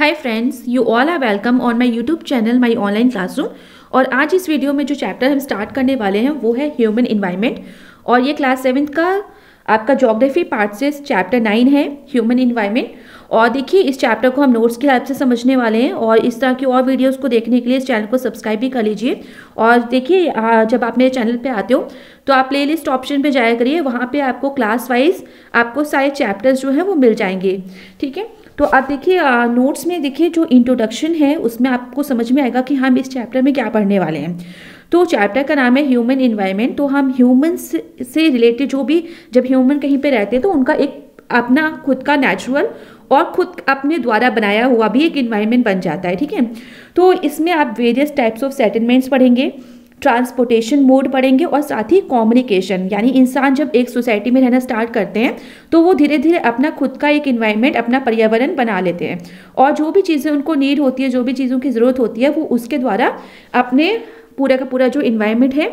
Hi friends, you all are welcome on my YouTube channel my online classroom. और आज इस video में जो चैप्टर हम स्टार्ट करने वाले हैं वो है ह्यूमन एनवायरनमेंट। और ये क्लास सेवेंथ का आपका ज्योग्राफी पार्ट से चैप्टर 9 है ह्यूमन एनवायरनमेंट। और देखिए, इस चैप्टर को हम नोट्स की हेल्प से समझने वाले हैं। और इस तरह की और वीडियोस को देखने के लिए इस चैनल को सब्सक्राइब भी कर लीजिए। और देखिए, जब आप मेरे चैनल पे आते हो तो आप प्लेलिस्ट ऑप्शन पे जाया करिए, वहाँ पे आपको क्लास वाइज आपको सारे चैप्टर्स जो हैं वो मिल जाएंगे। ठीक है, तो आप देखिए नोट्स में देखिए जो इंट्रोडक्शन है उसमें आपको समझ में आएगा कि हम इस चैप्टर में क्या पढ़ने वाले हैं। तो चैप्टर का नाम है ह्यूमन एनवायरनमेंट। तो हम ह्यूमन से रिलेटेड जो भी, जब ह्यूमन कहीं पे रहते हैं तो उनका एक अपना खुद का नेचुरल और खुद अपने द्वारा बनाया हुआ भी एक एनवायरनमेंट बन जाता है। ठीक है, तो इसमें आप वेरियस टाइप्स ऑफ सेटलमेंट्स पढ़ेंगे, ट्रांसपोर्टेशन मोड पढ़ेंगे और साथ ही कम्युनिकेशन। यानी इंसान जब एक सोसाइटी में रहना स्टार्ट करते हैं तो वो धीरे धीरे अपना खुद का एक एनवायरनमेंट, अपना पर्यावरण बना लेते हैं। और जो भी चीज़ें उनको नीड होती है, जो भी चीज़ों की ज़रूरत होती है, वो उसके द्वारा अपने पूरा का पूरा जो एनवायरनमेंट है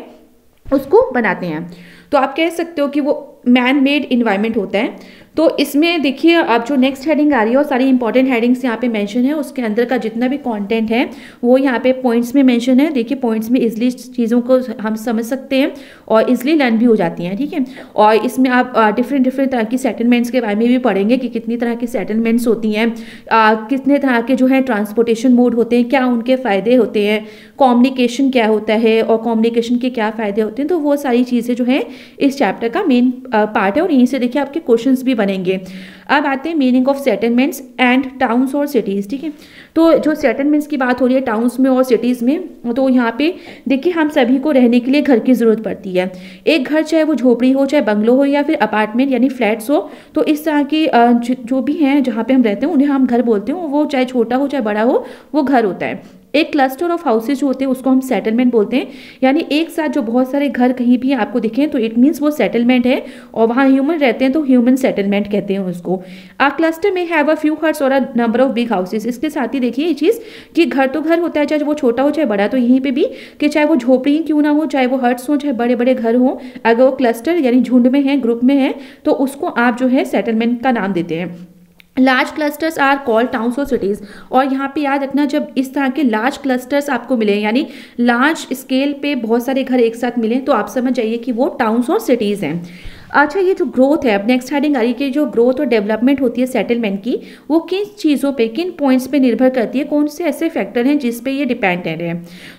उसको बनाते हैं। तो आप कह सकते हो कि वो मैन मेड एनवायरनमेंट होता है। तो इसमें देखिए, आप जो नेक्स्ट हेडिंग आ रही है और सारी इंपॉर्टेंट हेडिंग्स यहाँ पे मेंशन है, उसके अंदर का जितना भी कंटेंट है वो यहाँ पे पॉइंट्स में मेंशन है। देखिए, पॉइंट्स में इजली चीज़ों को हम समझ सकते हैं और इजली लर्न भी हो जाती हैं। ठीक है, और इसमें आप डिफरेंट तरह की सेटलमेंट्स के बारे में भी पढ़ेंगे कि कितनी तरह की सेटलमेंट्स होती हैं, कितने तरह के जो है ट्रांसपोर्टेशन मोड होते हैं, क्या उनके फ़ायदे होते हैं, कम्युनिकेशन क्या होता है और कम्युनिकेशन के क्या फ़ायदे होते हैं। तो वो सारी चीज़ें जो हैं इस चैप्टर का मेन पार्ट है। और यहीं से देखिए आपके क्वेश्चंस भी बनेंगे। अब आते हैं meaning of settlements and towns और सिटीज़। ठीक है, तो जो सेटलमेंट्स की बात हो रही है टाउन्स में और सिटीज़ में, तो यहाँ पे देखिए हम सभी को रहने के लिए घर की ज़रूरत पड़ती है। एक घर चाहे वो झोपड़ी हो, चाहे बंगलो हो या फिर अपार्टमेंट यानी फ्लैट्स हो, तो इस तरह की जो भी हैं जहाँ पे हम रहते हैं उन्हें हम घर बोलते हैं। वो चाहे छोटा हो चाहे बड़ा हो, वो घर होता है। एक क्लस्टर ऑफ हाउसेज होते हैं उसको हम सेटलमेंट बोलते हैं। यानी एक साथ जो बहुत सारे घर कहीं भी आपको दिखें तो इट मीन्स वो सेटलमेंट है और वहाँ ह्यूमन रहते हैं, तो ह्यूमन सेटलमेंट कहते हैं उसको। अ क्लस्टर में हैव अ फ्यू हट्स और a number of big houses. इसके साथ ही देखिए ये चीज़ कि घर तो घर होता है, चाहे वो छोटा हो चाहे बड़ा। तो यहीं पर भी कि चाहे वो झोपड़ी क्यों ना हो, चाहे वो हट्स हो, चाहे बड़े बड़े घर हों, अगर वो क्लस्टर यानी झुंड में हैं, ग्रुप में हैं, तो उसको आप जो है सेटलमेंट का नाम देते हैं। Large clusters are called towns और सिटीज़। और यहाँ पे याद रखना, जब इस तरह के लार्ज क्लस्टर्स आपको मिले यानी लार्ज स्केल पे बहुत सारे घर एक साथ मिले तो आप समझ जाइए कि वो टाउन्स और सिटीज़ हैं। अच्छा, ये जो ग्रोथ है, अब नेक्स्ट हेडिंग आ रही है कि जो ग्रोथ और डेवलपमेंट होती है सेटलमेंट की, वो किन चीज़ों पे, किन पॉइंट्स पे निर्भर करती है, कौन से ऐसे फैक्टर हैं जिस पे ये डिपेंडेंट है।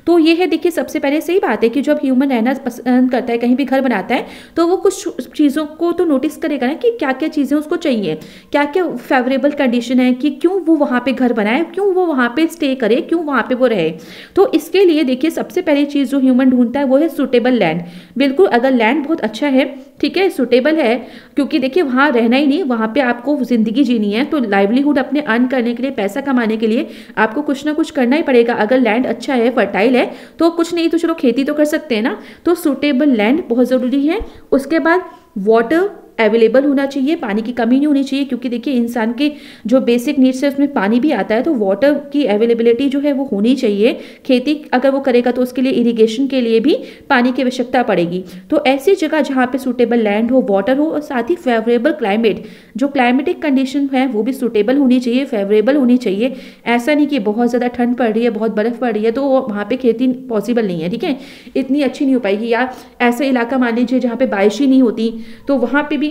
तो ये है देखिए, सबसे पहले सही बात है कि जब ह्यूमन रहना पसंद करता है, कहीं भी घर बनाता है, तो वो कुछ चीज़ों को तो नोटिस करेगा ना कि क्या क्या चीज़ें उसको चाहिए, क्या क्या फेवरेबल कंडीशन है, कि क्यों वो वहाँ पर घर बनाए, क्यों वो वहाँ पर स्टे करे, क्यों वहाँ पर वो रहे। तो इसके लिए देखिए सबसे पहली चीज़ जो ह्यूमन ढूंढता है वो है सुटेबल लैंड। बिल्कुल, अगर लैंड बहुत अच्छा है, ठीक है, सुटेबल है, क्योंकि देखिए वहाँ रहना ही नहीं, वहाँ पे आपको ज़िंदगी जीनी है, तो लाइवलीहुड अपने अर्न करने के लिए, पैसा कमाने के लिए आपको कुछ ना कुछ करना ही पड़ेगा। अगर लैंड अच्छा है, फर्टाइल है, तो कुछ नहीं तो चलो खेती तो कर सकते हैं ना। तो सुटेबल लैंड बहुत ज़रूरी है। उसके बाद वाटर अवेलेबल होना चाहिए, पानी की कमी नहीं होनी चाहिए, क्योंकि देखिए इंसान के जो बेसिक नीड्स है उसमें पानी भी आता है, तो वाटर की अवेलेबिलिटी जो है वो होनी चाहिए। खेती अगर वो करेगा तो उसके लिए इरिगेशन के लिए भी पानी की आवश्यकता पड़ेगी। तो ऐसी जगह जहाँ पे सूटेबल लैंड हो, वाटर हो और साथ ही फेवरेबल क्लाइमेट, जो क्लाइमेटिक कंडीशन है वो भी सूटेबल होनी चाहिए, फेवरेबल होनी चाहिए। ऐसा नहीं कि बहुत ज़्यादा ठंड पड़ रही है, बहुत बर्फ़ पड़ रही है, तो वहाँ पर खेती पॉसिबल नहीं है, ठीक है, इतनी अच्छी नहीं हो पाएगी। या ऐसा इलाका मान लीजिए जहाँ पर बारिश ही नहीं होती, तो वहाँ पर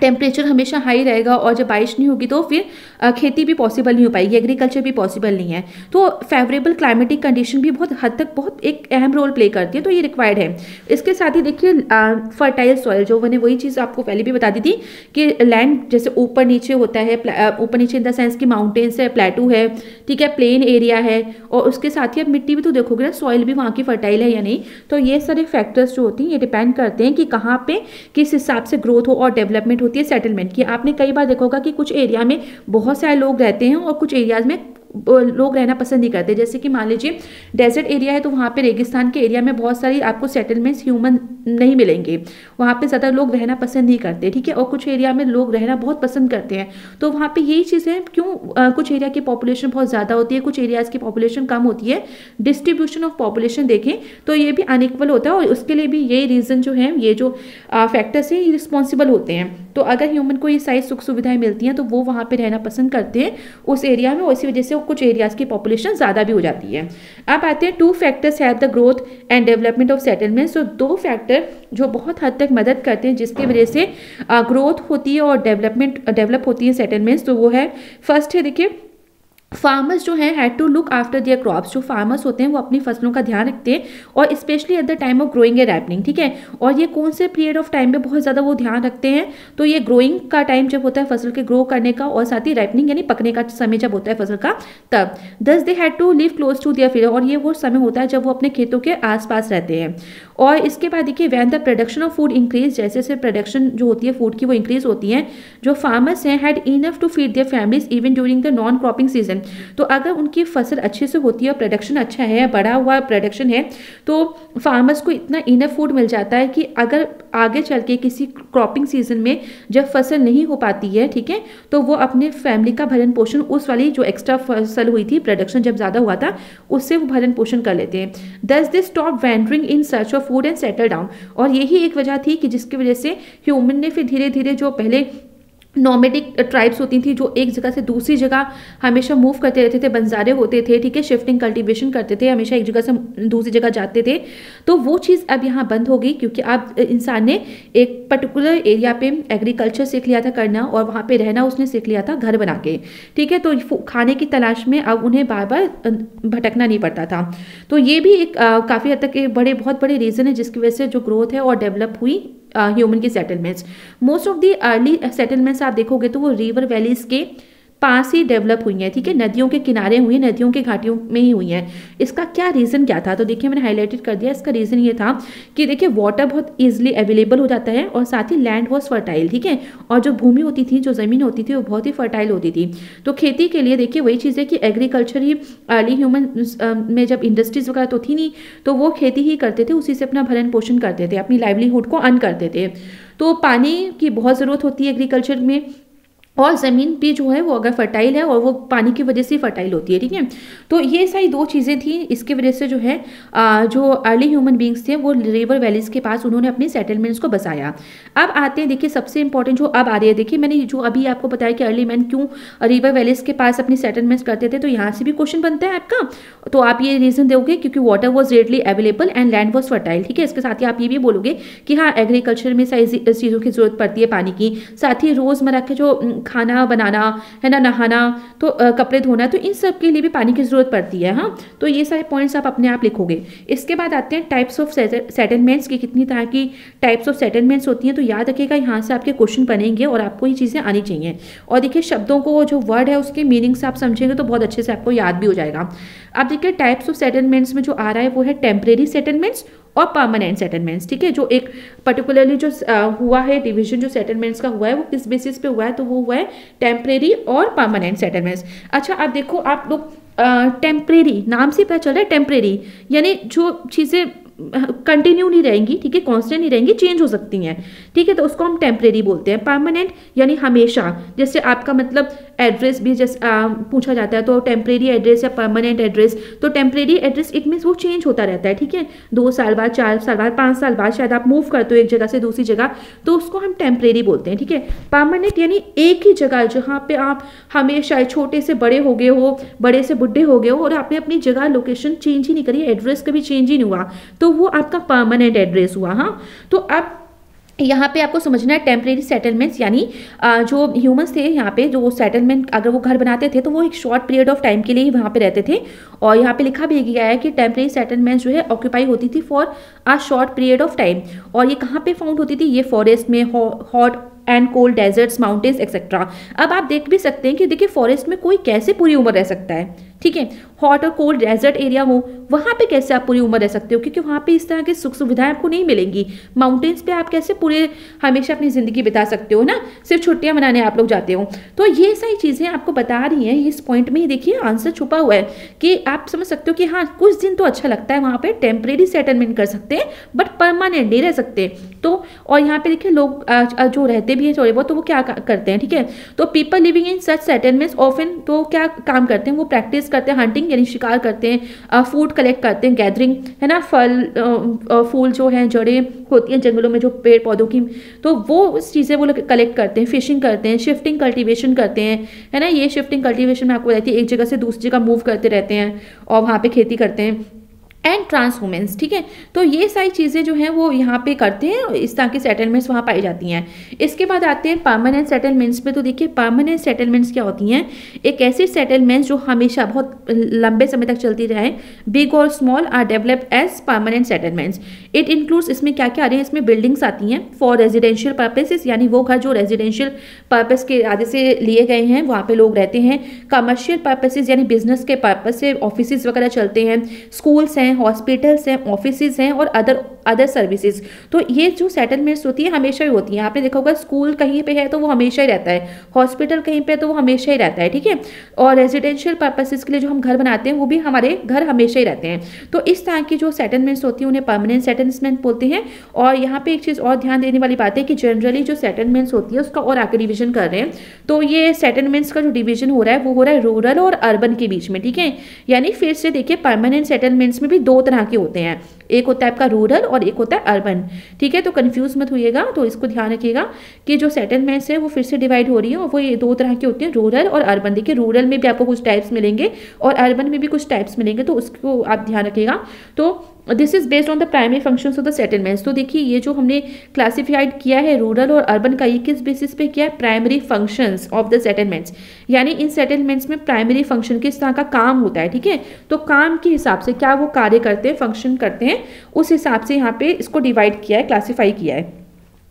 टेम्परेचर हमेशा हाई रहेगा और जब बारिश नहीं होगी तो फिर खेती भी पॉसिबल नहीं हो पाएगी, एग्रीकल्चर भी पॉसिबल नहीं है। तो फेवरेबल क्लाइमेटिक कंडीशन भी बहुत हद तक बहुत एक अहम रोल प्ले करती है, तो ये रिक्वायर्ड है। इसके साथ ही देखिए फर्टाइल सॉइल, जो मैंने वही चीज़ आपको पहले भी बता दी थी कि लैंड जैसे ऊपर नीचे होता है, ऊपर नीचे इन द सेंस कि माउंटेन्स है, प्लेटू है, ठीक है, प्लेन एरिया है, और उसके साथ ही आप मिट्टी भी तो देखोगे ना, सॉइल भी वहाँ की फर्टाइल है या नहीं। तो ये सारे फैक्टर्स जो होते हैं ये डिपेंड करते हैं कि कहाँ पर किस हिसाब से ग्रोथ हो और डेवलपमेंट होती है सेटलमेंट की। आपने कई बार देखा होगा कि कुछ एरिया में बहुत सारे लोग रहते हैं और कुछ एरियाज में लोग रहना पसंद नहीं करते। जैसे कि मान लीजिए डेजर्ट एरिया है, तो वहाँ पे रेगिस्तान के एरिया में बहुत सारी आपको सेटलमेंट्स ह्यूमन नहीं मिलेंगे, वहाँ पे ज़्यादा लोग रहना पसंद नहीं करते, ठीक है। और कुछ एरिया में लोग रहना बहुत पसंद करते हैं, तो वहाँ पे यही चीज़ें क्यों कुछ एरिया की पॉपुलेशन बहुत ज़्यादा होती है, कुछ एरियाज़ की पॉपुलेशन कम होती है, डिस्ट्रीब्यूशन ऑफ पॉपुलेशन देखें तो ये भी अनइक्वल होता है, और उसके लिए भी ये रीज़न जो है, ये जो फैक्टर्स हैं, ये रिस्पॉन्सिबल होते हैं। तो अगर ह्यूमन को ये सारी सुख सुविधाएँ मिलती हैं तो वो वहाँ पर रहना पसंद करते हैं उस एरिया में, और इसी वजह से कुछ एरियाज़ की पॉपुलेशन ज़्यादा भी हो जाती है। अब आते हैं 2 फैक्टर्स है the growth and development of settlement. So 2 factor जो बहुत हद तक मदद करते हैं जिसकी वजह से ग्रोथ होती है और डेवलप होती है सेटलमेंट्स। तो वो है, फर्स्ट है देखिए, फार्मर्स जो हैं had to look after their crops. जो फार्मर्स होते हैं वो अपनी फसलों का ध्यान रखते हैं, और specially at the time of growing and ripening, ठीक है। और ये कौन से पीरियड ऑफ टाइम पे बहुत ज़्यादा वो ध्यान रखते हैं, तो ये ग्रोइंग का टाइम जब होता है फसल के ग्रो करने का, और साथ ही रैपनिंग यानी पकने का समय जब होता है फसल का, तब thus they had to live close to their field, और ये वो समय होता है जब वो अपने खेतों के आसपास रहते हैं। और इसके बाद देखिए, when the production of food increase, जैसे जैसे प्रोडक्शन जो होती है फूड की वो इंक्रीज होती है, जो फार्मर्स हैं had enough to feed their families even during the non cropping season. तो अगर उनकी फसल अच्छे से होती है और प्रोडक्शन अच्छा है, बढ़ा हुआ प्रोडक्शन है, तो फार्मर्स को इतना इनफ फूड मिल जाता है कि अगर आगे चल के किसी क्रॉपिंग सीजन में जब फसल नहीं हो पाती है, ठीक है, तो वो अपने फैमिली का भरण पोषण उस वाली जो एक्स्ट्रा फसल हुई थी, प्रोडक्शन जब ज़्यादा हुआ था, उससे वो भरण पोषण कर लेते हैं। Thus they stop wandering in search of food and settle down, और यही एक वजह थी कि जिसकी वजह से ह्यूमन ने फिर धीरे धीरे जो पहले नॉमेडिक ट्राइब्स होती थी जो एक जगह से दूसरी जगह हमेशा मूव करते रहते थे, बंजारे होते थे, ठीक है, शिफ्टिंग कल्टीवेशन करते थे, हमेशा एक जगह से दूसरी जगह जाते थे, तो वो चीज़ अब यहाँ बंद हो गई, क्योंकि अब इंसान ने एक पर्टिकुलर एरिया पे एग्रीकल्चर सीख लिया था करना, और वहाँ पे रहना उसने सीख लिया था घर बना के, ठीक है। तो खाने की तलाश में अब उन्हें बार बार भटकना नहीं पड़ता था। तो ये भी एक काफ़ी हद तक बहुत बड़े रीज़न है जिसकी वजह से जो ग्रोथ है और डेवलप हुई ह्यूमन की settlements. Most of the early settlements आप देखोगे तो वो रिवर वैलीज के पास ही डेवलप हुई हैं, ठीक है, नदियों के किनारे हुई हैं, नदियों के घाटियों में ही हुई हैं। इसका क्या रीज़न क्या था, तो देखिए मैंने हाईलाइटेड कर दिया। इसका रीज़न ये था कि देखिए वाटर बहुत ईजिली अवेलेबल हो जाता है, और साथ ही लैंड वॉज फर्टाइल, ठीक है, और जो भूमि होती थी, जो ज़मीन होती थी, वो बहुत ही फर्टाइल होती थी। तो खेती के लिए देखिए वही चीज़ है कि एग्रीकल्चर ही अर्ली ह्यूमन में जब इंडस्ट्रीज़ वगैरह तो थी नहीं, तो वो खेती ही करते थे, उसी से अपना भरण पोषण करते थे, अपनी लाइवलीहुड को अर्न करते थे। तो पानी की बहुत ज़रूरत होती है एग्रीकल्चर में, और ज़मीन भी जो है वो अगर फर्टाइल है, और वो पानी की वजह से फर्टाइल होती है, ठीक है। तो ये सारी 2 चीज़ें थी, इसकी वजह से जो है जो अर्ली ह्यूमन बींग्स थे वो रिवर वैलीज के पास उन्होंने अपने सेटलमेंट्स को बसाया। अब आते हैं देखिए सबसे इंपॉर्टेंट जो अब आ रही है, देखिए मैंने जो अभी आपको बताया कि अर्ली मैन क्यों रिवर वैलीज के पास अपनी सेटलमेंट्स करते थे, तो यहाँ से भी क्वेश्चन बनता है आपका, तो आप ये रीज़न दोगे क्योंकि water was readily available and land was fertile, ठीक है। इसके साथ ही आप ये भी बोलोगे कि हाँ एग्रीकल्चर में सारी चीज़ों की जरूरत पड़ती है पानी की, साथ ही रोज़मर्रा के जो खाना बनाना है ना, नहाना, तो कपड़े धोना, तो इन सब के लिए भी पानी की ज़रूरत पड़ती है। हाँ, तो ये सारे पॉइंट्स आप अपने आप लिखोगे। इसके बाद आते हैं टाइप्स ऑफ सेटलमेंट्स की कितनी तरह की टाइप्स ऑफ सेटलमेंट्स होती हैं, तो याद रखिएगा यहाँ से आपके क्वेश्चन बनेंगे और आपको ये चीज़ें आनी चाहिए। और देखिए शब्दों को जो वर्ड है उसके मीनिंग से आप समझेंगे तो बहुत अच्छे से आपको याद भी हो जाएगा। आप देखिए टाइप्स ऑफ सेटलमेंट्स में जो आ रहा है वो है टेम्परेरी सेटलमेंट्स और परमानेंट सेटलमेंट्स, ठीक है। जो एक पर्टिकुलरली जो हुआ है डिवीजन जो सेटलमेंट्स का हुआ है वो किस बेसिस पे हुआ है, तो वो हुआ है टेम्परेरी और परमानेंट सेटलमेंट्स। अच्छा आप देखो, आप लोग टेम्परेरी नाम से पता चल रहा है, टेम्परेरी यानी जो चीज़ें कंटिन्यू नहीं रहेंगी, ठीक है, कांस्टेंट नहीं रहेंगी, चेंज हो सकती हैं, ठीक है, तो उसको हम टेम्परेरी बोलते हैं। परमानेंट यानी हमेशा, जैसे आपका मतलब एड्रेस भी जैसे पूछा जाता है, तो टेम्परेरी एड्रेस या परमानेंट एड्रेस, तो टेम्परेरी एड्रेस इट मीन्स वो चेंज होता रहता है, ठीक है, 2 साल बाद, 4 साल बाद, 5 साल बाद शायद आप मूव करते हो एक जगह से दूसरी जगह, तो उसको हम टेम्परेरी बोलते हैं, ठीक है। परमानेंट यानी एक ही जगह जहाँ पर आप हमेशा, छोटे से बड़े हो गए हो, बड़े से बुढ़े हो गए हो, और आपने अपनी जगह लोकेशन चेंज ही नहीं करी, एड्रेस कभी चेंज ही नहीं हुआ, तो वो आपका परमानेंट एड्रेस हुआ। हाँ, तो अब यहाँ पे आपको समझना है टेम्परेरी सेटलमेंट्स यानी जो ह्यूमंस थे यहाँ पे, जो सेटलमेंट अगर वो घर बनाते थे तो वो एक शॉर्ट पीरियड ऑफ टाइम के लिए ही वहाँ पे रहते थे, और यहाँ पे लिखा भी गया है कि टेम्परेरी सेटलमेंट्स जो है ऑक्यूपाई होती थी for a short period of time. और ये कहाँ पे फाउंड होती थी, ये फॉरेस्ट में, hot and cold deserts, mountains etcetera. अब आप देख भी सकते हैं कि देखिए फॉरेस्ट में कोई कैसे पूरी उम्र रह सकता है, ठीक है। हॉट और कोल्ड डेजर्ट एरिया हो, वहाँ पे कैसे आप पूरी उम्र रह सकते हो, क्योंकि वहाँ पे इस तरह की सुख सुविधाएं आपको नहीं मिलेंगी। माउंटेन्स पे आप कैसे पूरे हमेशा अपनी ज़िंदगी बिता सकते हो ना, सिर्फ छुट्टियाँ मनाने आप लोग जाते हो। तो ये सारी चीज़ें आपको बता रही हैं, इस पॉइंट में ही देखिए आंसर छुपा हुआ है कि आप समझ सकते हो कि हाँ कुछ दिन तो अच्छा लगता है वहाँ पर, टेम्परेरी सेटलमेंट कर सकते हैं बट परमानेंट नहीं रह सकते। तो और यहाँ पे देखिए लोग जो रहते भी हैं थोड़े बहुत, तो वो क्या करते हैं, ठीक है। तो people living in such settlements often तो क्या काम करते हैं, वो प्रैक्टिस करते हैं, हंटिंग यानी शिकार करते हैं, फूड कलेक्ट करते हैं, गैदरिंग है ना, फल फूल जो हैं जड़ें होती हैं जंगलों में जो पेड़ पौधों की, तो वो चीज़ें वो लोग कलेक्ट करते हैं, फिशिंग करते हैं, शिफ्टिंग कल्टिवेशन करते हैं, है ना। ये शिफ्टिंग कल्टिवेशन में आपको रहती है एक जगह से दूसरी जगह मूव करते रहते हैं और वहाँ पर खेती करते हैं, एंड ट्रांसह्यूमेंस, ठीक है। तो ये सारी चीज़ें जो हैं वो यहाँ पे करते हैं, इस तरह की सेटलमेंट्स वहाँ पाई जाती हैं। इसके बाद आते हैं परमानेंट सेटलमेंट्स पे। तो देखिए परमानेंट सेटलमेंट्स क्या होती हैं, एक ऐसी सेटलमेंट्स जो हमेशा बहुत लंबे समय तक चलती रहे, बिग और small are developed as permanent settlements. It includes, इसमें क्या क्या आ रही है, इसमें बिल्डिंग्स आती हैं फॉर रेजिडेंशियल पर्पसेस, यानी वो घर जो रेजिडेंशियल पर्पस के इरादे से लिए गए हैं वहाँ पर लोग रहते हैं, कमर्शियल पर्पसेस यानी बिजनेस के पर्पस से ऑफिस वगैरह चलते हैं, स्कूल्स हैं, हॉस्पिटल्स हैं, ऑफिसेज हैं और अदर सर्विसेज। तो ये जो सेटलमेंट्स होती है हमेशा ही होती हैं। आपने देखा होगा स्कूल कहीं पे है तो वो हमेशा ही रहता है, हॉस्पिटल कहीं पे तो वो हमेशा ही रहता है, ठीक है। और रेजिडेंशियल पर्पसेज के लिए जो हम घर बनाते हैं वो भी हमारे घर हमेशा ही रहते हैं। तो इस तरह की जो सेटलमेंट्स होती हैं उन्हें परमानेंट सेटलमेंट बोलते हैं। और यहाँ पे एक चीज़ और ध्यान देने वाली बात है कि जनरली जो सेटलमेंट्स होती है उसका और आगे डिवीजन कर रहे हैं, तो ये सेटलमेंट्स का जो डिवीजन हो रहा है वो हो रहा है रूरल और अर्बन के बीच में, ठीक है। यानी फिर से देखिए परमानेंट सेटलमेंट्स में भी दो तरह के होते हैं, एक होता है आपका रूरल और एक होता है अर्बन, ठीक है। तो कंफ्यूज मत होइएगा, तो इसको ध्यान रखिएगा कि जो सेटलमेंट्स है वो फिर से डिवाइड हो रही है और वो ये दो तरह की होती हैं, रूरल और अर्बन। देखिए रूरल में भी आपको कुछ टाइप्स मिलेंगे और अर्बन में भी कुछ टाइप्स मिलेंगे, तो उसको आप ध्यान रखिएगा। तो this is based on the primary functions of the settlements. तो देखिए ये जो हमने क्लासिफाइड किया है रूरल और अर्बन का, ये किस बेसिस पे किया है, primary functions of the settlements, यानी इन सेटलमेंट्स में प्राइमरी फंक्शन किस तरह का काम होता है, ठीक है। तो काम के हिसाब से क्या वो कार्य करते हैं, फंक्शन करते हैं, उस हिसाब से यहाँ पे इसको डिवाइड किया है, क्लासीफाई किया है।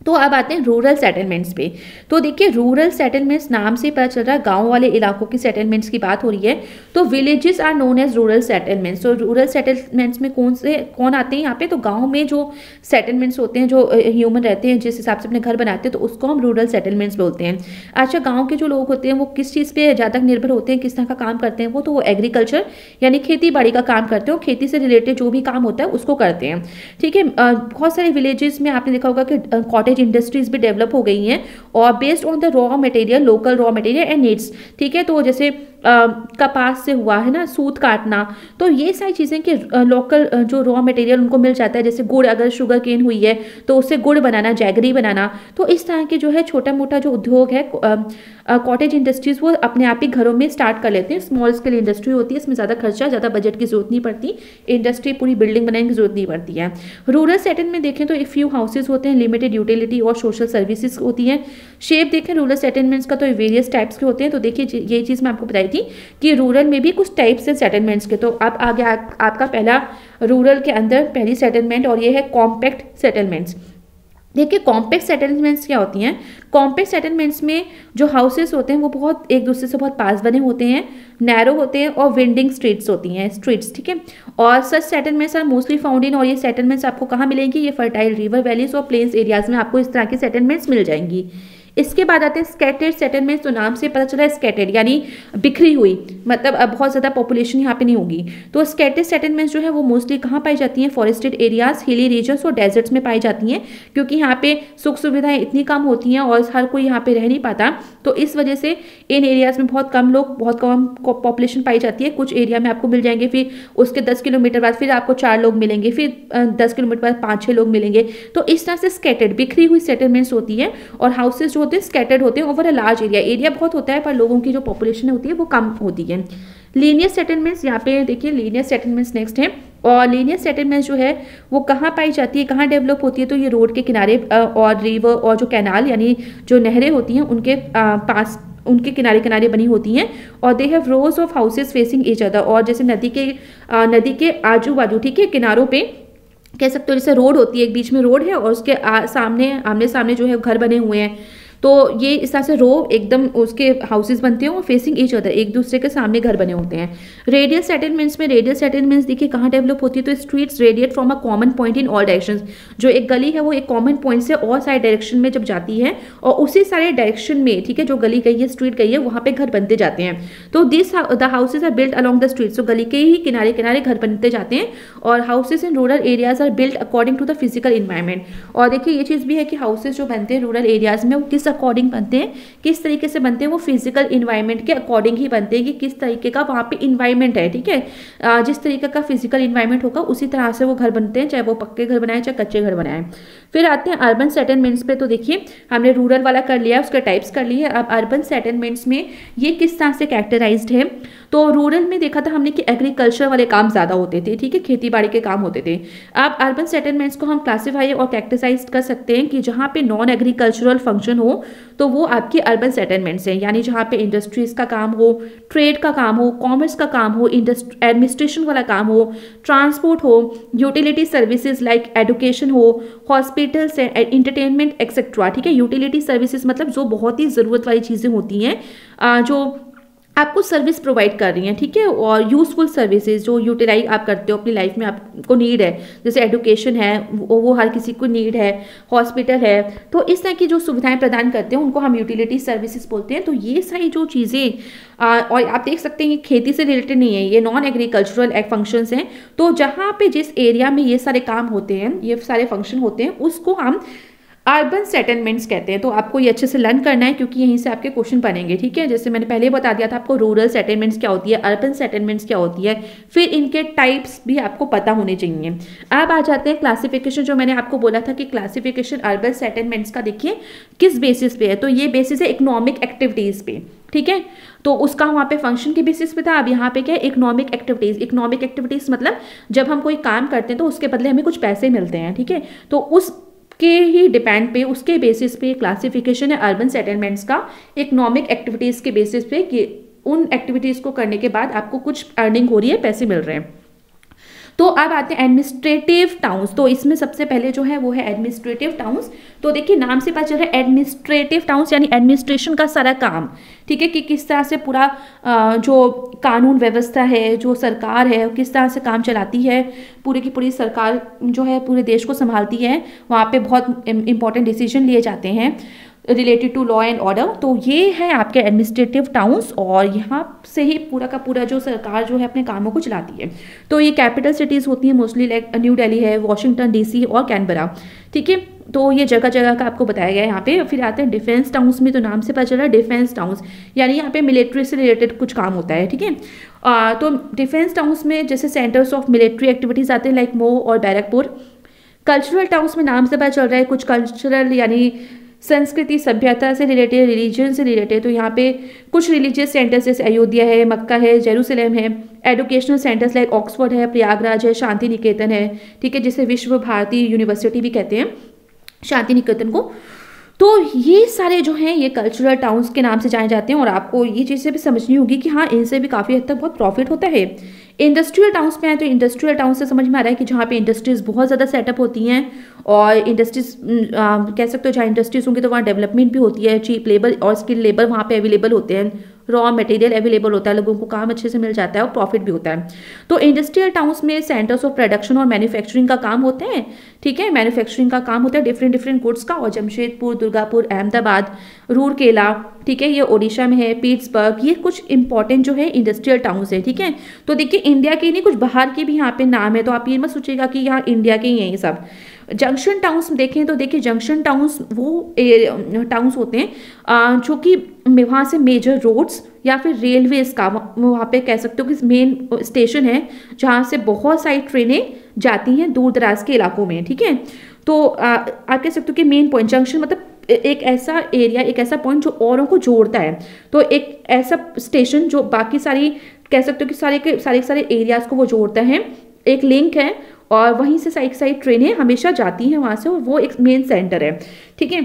तो अब आते हैं रूरल सेटलमेंट्स पे। तो देखिए रूरल सेटलमेंट्स नाम से पता चल रहा है गांव वाले इलाकों की सेटलमेंट्स की बात हो रही है। तो villages are known as rural settlements. तो रूरल सेटलमेंट्स में कौन आते हैं यहाँ पे, तो गांव में जो सेटलमेंट्स होते हैं, जो ह्यूमन रहते हैं जिस हिसाब से अपने घर बनाते हैं, तो उसको हम रूरल सेटलमेंट्स बोलते हैं। अच्छा, गाँव के जो लोग होते हैं वो किस चीज़ पर ज़्यादा निर्भर होते हैं, किस तरह का काम करते हैं वो, तो वो एग्रीकल्चर यानी खेती बाड़ी का काम करते हैं, खेती से रिलेटेड जो भी काम होता है उसको करते हैं, ठीक है। बहुत सारे विलेजेस में आपने देखा होगा कि इंडस्ट्रीज भी डेवलप हो गई हैं और based on the raw material, local raw material and needs, ठीक है। तो जैसे कपास से हुआ है ना, सूत काटना, तो ये सारी चीज़ें कि लोकल जो रॉ मटेरियल उनको मिल जाता है, जैसे गुड़, अगर शुगर केन हुई है तो उससे गुड़ बनाना, जैगरी बनाना, तो इस तरह के जो है छोटा मोटा जो उद्योग है कॉटेज इंडस्ट्रीज़ वो अपने आप ही घरों में स्टार्ट कर लेते हैं। स्मॉल स्केल इंडस्ट्री होती है, इसमें ज़्यादा खर्चा, ज़्यादा बजट की जरूरत नहीं पड़ती, इंडस्ट्री पूरी बिल्डिंग बनाने की जरूरत नहीं पड़ती है। रूरल सेटलमेंट में देखें तो एक फ्यू हाउसेज होते हैं, लिमिटेड यूटिलिटी और सोशल सर्विसेज होती हैं। शेप देखें रूरल सेटलमेंट्स का, तो वेरियस टाइप्स के होते हैं। तो देखिए ये चीज़ मैं आपको बताई थी कि रूरल में भी कुछ टाइप्स हैं सेटलमेंट्स के। तो आप आगे आपका पहला रूरल के अंदर पहली सेटलमेंट, और ये है कॉम्पैक्ट सेटलमेंट्स। देखिए कॉम्पैक्ट सेटलमेंट्स क्या होती हैं, कॉम्पैक्ट सेटलमेंट्स में जो हाउसेस होते हैं वो बहुत एक दूसरे से बहुत पास बने होते हैं, नैरो होते हैं और विंडिंग स्ट्रीट्स होती हैं, स्ट्रीट्स, ठीक है। और such settlements are mostly found in, और ये सेटलमेंट्स आपको कहाँ मिलेंगी, ये फर्टाइल रिवर वैलीज और प्लेन्स एरियाज में आपको इस तरह की सेटलमेंट्स मिल जाएंगी। इसके बाद आते हैं स्कैटर्ड सेटलमेंट्स। तो नाम से पता चला है स्कैटर्ड यानी बिखरी हुई, मतलब अब बहुत ज़्यादा पॉपुलेशन यहाँ पे नहीं होगी। तो स्कैटर्ड सेटलमेंट्स जो है वो मोस्टली कहाँ पाई जाती हैं, फॉरेस्टेड एरियाज, हिली रीजन्स और डेजर्ट्स में पाई जाती हैं, क्योंकि यहाँ पे सुख सुविधाएं इतनी कम होती हैं और हर कोई यहाँ पे रह नहीं पाता, तो इस वजह से इन एरियाज़ में बहुत कम लोग, बहुत कम पॉपुलेशन पाई जाती है। कुछ एरिया में आपको मिल जाएंगे, फिर उसके 10 किलोमीटर बाद फिर आपको 4 लोग मिलेंगे, फिर 10 किलोमीटर बाद 5-6 लोग मिलेंगे। तो इस तरह से स्कैटर्ड बिखरी हुई सेटलमेंट्स होती है, और हाउसेज होते हैं स्कैटर्ड होते हैं over a large area, area बहुत होता है पर लोगों की जो पॉपुलेशन होती है वो कम होती है। लीनियर सेटलमेंट्स, यहाँ पे देखिए लीनियर सेटलमेंट्स नेक्स्ट है, और लीनियर सेटलमेंट्स जो है वो कहाँ पाई जाती है, कहाँ डेवलप होती है, तो ये रोड के किनारे और रिवर और जो कैनाल यानी जो नहरें होती हैं उनके पास, उनके किनारे किनारे बनी होती हैं, और they have rows of houses facing each other, और जैसे नदी के आजू बाजू, ठीक है, किनारों पर कह सकते हो, जैसे रोड होती है, एक बीच में रोड है और उसके सामने आमने सामने जो है घर बने हुए हैं। तो ये इस तरह से रो एकदम उसके हाउसेस बनते हैं और फेसिंग ईच अदर, एक दूसरे के सामने घर बने होते हैं। रेडियल सेटलमेंट्स में, रेडियल सेटलमेंट्स देखिए कहाँ डेवलप होती है, तो streets radiate from a common point in all directions. जो एक गली है वो एक कॉमन पॉइंट से और सारे डायरेक्शन में जब जाती है और उसी सारे डायरेक्शन में, ठीक है, जो गली गई है, स्ट्रीट गई है, वहाँ पे घर बनते जाते हैं। तो this the houses are built along the street, so गली के ही किनारे किनारे घर बनते जाते हैं। और houses in rural areas are built according to the physical environment. और देखिए ये चीज़ भी है कि हाउसेज जो बनते हैं रूरल एरियाज में वो किस अकॉर्डिंग बनते हैं, किस तरीके से बनते हैं, वो फिजिकल इन्वायरमेंट के अकॉर्डिंग ही बनते हैं कि किस तरीके का वहाँ पे इन्वायरमेंट है, ठीक है। जिस तरीके का फिजिकल इन्वायरमेंट होगा उसी तरह से वो घर बनते हैं, चाहे वो पक्के घर बनाए चाहे कच्चे घर बनाए। फिर आते हैं अर्बन सेटलमेंट्स पे। तो देखिए हमने रूरल वाला कर लिया, उसके टाइप्स कर लिए, अब अर्बन सेटलमेंट्स में ये किस तरह से कैरेक्टराइज्ड है। तो रूरल में देखा था हमने कि एग्रीकल्चर वाले काम ज़्यादा होते थे, ठीक है, खेती बाड़ी के काम होते थे। अब अर्बन सेटलमेंट्स को हम क्लासीफाई और कैरेक्टराइज कर सकते हैं कि जहाँ पे नॉन एग्रीकल्चरल फंक्शन हो तो वो आपकी अर्बन सेटलमेंट्स हैं, यानी जहाँ पे इंडस्ट्रीज़ का काम हो, ट्रेड का काम हो, कॉमर्स का काम हो, एडमिनिस्ट्रेशन वाला काम हो, ट्रांसपोर्ट हो, यूटिलिटी सर्विसेज लाइक एडुकेशन हो, हॉस्पिटल्स एंड एंटरटेनमेंट एक्सेट्रा, ठीक है। यूटिलिटी सर्विसेज मतलब जो बहुत ही ज़रूरत वाली चीज़ें होती हैं, जो आपको सर्विस प्रोवाइड कर रही हैं, ठीक है, और यूज़फुल सर्विसेज जो यूटिलाइज आप करते हो अपनी लाइफ में, आपको नीड है, जैसे एडुकेशन है वो हर किसी को नीड है, हॉस्पिटल है, तो इस तरह की जो सुविधाएं प्रदान करते हैं उनको हम यूटिलिटी सर्विसेज बोलते हैं। तो ये सारी जो चीज़ें, और आप देख सकते हैं ये खेती से रिलेटेड नहीं है, ये नॉन एग्रीकल्चरल फंक्शंस हैं। तो जहाँ पर जिस एरिया में ये सारे काम होते हैं, ये सारे फंक्शन होते हैं, उसको हम अर्बन सेटलमेंट्स कहते हैं। तो आपको ये अच्छे से लर्न करना है क्योंकि यहीं से आपके क्वेश्चन बनेंगे, ठीक है। जैसे मैंने पहले बता दिया था आपको रूरल सेटलमेंट्स क्या होती है, अर्बन सेटलमेंट्स क्या होती है, फिर इनके टाइप्स भी आपको पता होने चाहिए। अब आ जाते हैं क्लासिफिकेशन, जो मैंने आपको बोला था कि क्लासिफिकेशन अर्बन सेटलमेंट्स का देखिए किस बेसिस पे है। तो ये बेसिस है इकोनॉमिक एक्टिविटीज़ पे, ठीक है। तो उसका वहाँ पे फंक्शन के बेसिस पे था, अब यहाँ पे क्या है, इकोनॉमिक एक्टिविटीज़। इकोनॉमिक एक्टिविटीज़ मतलब जब हम कोई काम करते हैं तो उसके बदले हमें कुछ पैसे मिलते हैं, ठीक है। तो उस के ही डिपेंड पे, उसके बेसिस पे क्लासिफिकेशन है अर्बन सेटलमेंट्स का, इकोनॉमिक एक्टिविटीज़ के बेसिस पे कि उन एक्टिविटीज़ को करने के बाद आपको कुछ अर्निंग हो रही है, पैसे मिल रहे हैं। तो अब आते हैं एडमिनिस्ट्रेटिव टाउन्स। तो इसमें सबसे पहले जो है वो है एडमिनिस्ट्रेटिव टाउन्स। तो देखिए नाम से पता चल रहा है एडमिनिस्ट्रेटिव टाउन्स, यानी एडमिनिस्ट्रेशन का सारा काम, ठीक है, कि किस तरह से पूरा जो कानून व्यवस्था है, जो सरकार है, किस तरह से काम चलाती है, पूरी की पूरी सरकार जो है पूरे देश को संभालती है, वहाँ पर बहुत इंपॉर्टेंट डिसीजन लिए जाते हैं related to law and order. तो ये है आपके एडमिनिस्ट्रेटिव टाउन्स और यहाँ से ही पूरा का पूरा जो सरकार जो है अपने कामों को चलाती है। तो ये कैपिटल सिटीज़ होती हैं मोस्टली, लाइक न्यू दिल्ली है, वाशिंगटन डीसी और कैनबरा, ठीक है। तो ये जगह जगह का आपको बताया गया है यहाँ पे। फिर आते हैं डिफेंस टाउन्स में। तो नाम से पता चला डिफेंस टाउन्स, यानी यहाँ पे मिलिट्री से रिलेटेड कुछ काम होता है, ठीक है। तो डिफेंस टाउन्स में जैसे सेंटर्स ऑफ मिलिट्री एक्टिविटीज़ आते हैं लाइक मऊ और बैरकपुर। कल्चरल टाउन्स में नाम से पता चल रहा है कुछ कल्चरल, यानी संस्कृति सभ्यता से रिलेटेड, रिलीजन से रिलेटेड, तो यहाँ पे कुछ रिलीजियस सेंटर्स जैसे अयोध्या है, मक्का है, जेरूसलम है। एडुकेशनल सेंटर्स लाइक ऑक्सफोर्ड है, प्रयागराज है, शांति निकेतन है, ठीक है, जिसे विश्व भारती यूनिवर्सिटी भी कहते हैं शांति निकेतन को। तो ये सारे जो हैं ये कल्चरल टाउन्स के नाम से जाने जाते हैं और आपको ये चीज़ें भी समझनी होगी कि हाँ इनसे भी काफ़ी हद तक बहुत प्रॉफिट होता है। इंडस्ट्रियल टाउन्स में आए तो इंडस्ट्रियल टाउन से समझ में आ रहा है कि जहाँ पे इंडस्ट्रीज़ बहुत ज़्यादा सेटअप होती हैं और इंडस्ट्रीज़ कह सकते हो, जहाँ इंडस्ट्रीज़ होंगी तो वहाँ डेवलपमेंट भी होती है, चीप लेबर और स्किल लेबर वहाँ पे अवेलेबल होते हैं, रॉ मटेरियल अवेलेबल होता है, लोगों को काम अच्छे से मिल जाता है और प्रॉफिट भी होता है। तो इंडस्ट्रियल टाउन्स में सेंटर्स ऑफ प्रोडक्शन और मैन्युफैक्चरिंग का काम होता है, ठीक है, मैन्युफैक्चरिंग का काम होता है डिफरेंट डिफरेंट गुड्स का। और जमशेदपुर, दुर्गापुर, अहमदाबाद, रूरकेला, ठीक है, ये ओडिशा में है, पीट्सबर्ग, ये कुछ इंपॉर्टेंट जो है इंडस्ट्रियल टाउन्स है, ठीक है। तो देखिए इंडिया के ही नहीं कुछ बाहर के भी यहाँ पे नाम है, तो आप ये मत सोचिएगा कि यहाँ इंडिया के ही हैं ये सब। जंक्शन टाउन्स देखें तो देखिए जंक्शन टाउन्स वो टाउन्स होते हैं जो कि वहाँ से मेजर रोड्स या फिर रेलवेज का वहाँ पे कह सकते हो कि मेन स्टेशन है जहाँ से बहुत सारी ट्रेनें जाती हैं दूर दराज के इलाकों में, ठीक है। तो आप कह सकते हो कि मेन पॉइंट जंक्शन मतलब एक ऐसा एरिया, एक ऐसा पॉइंट जो औरों को जोड़ता है, तो एक ऐसा स्टेशन जो बाकी सारी कह सकते हो कि सारे एरियाज़ को वो जोड़ता है, एक लिंक है और वहीं से साइड ट्रेनें हमेशा जाती हैं वहाँ से और वो एक मेन सेंटर है, ठीक है।